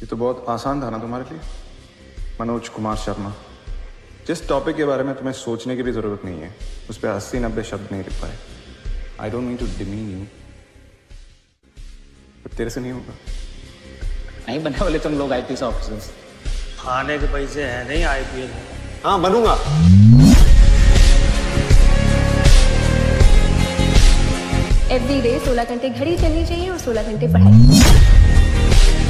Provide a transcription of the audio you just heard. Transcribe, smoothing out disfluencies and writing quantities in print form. ये तो बहुत आसान था ना तुम्हारे लिए। मनोज कुमार शर्मा, जिस टॉपिक के बारे में तुम्हें सोचने की भी ज़रूरत नहीं है, उस पर 80-90 शब्द नहीं लिख पाए। I don't mean to demean you, पर तेरे से नहीं होगा। नहीं बनने वाले तुम लोग IPS ऑफिसर्स। खाने के पैसे हैं नहीं IPS। हाँ बनूंगा। एवरी डे 16 घंटे घड़ी चलनी चाहिए और 16 घंटे पढ़ाई।